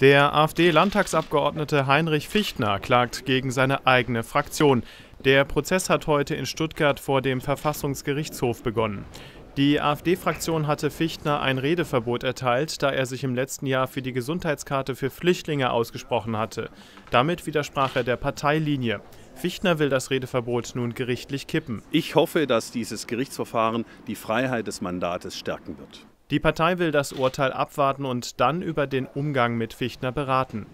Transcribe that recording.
Der AfD-Landtagsabgeordnete Heinrich Fiechtner klagt gegen seine eigene Fraktion. Der Prozess hat heute in Stuttgart vor dem Verfassungsgerichtshof begonnen. Die AfD-Fraktion hatte Fiechtner ein Redeverbot erteilt, da er sich im letzten Jahr für die Gesundheitskarte für Flüchtlinge ausgesprochen hatte. Damit widersprach er der Parteilinie. Fiechtner will das Redeverbot nun gerichtlich kippen. Ich hoffe, dass dieses Gerichtsverfahren die Freiheit des Mandates stärken wird. Die Partei will das Urteil abwarten und dann über den Umgang mit Fiechtner beraten.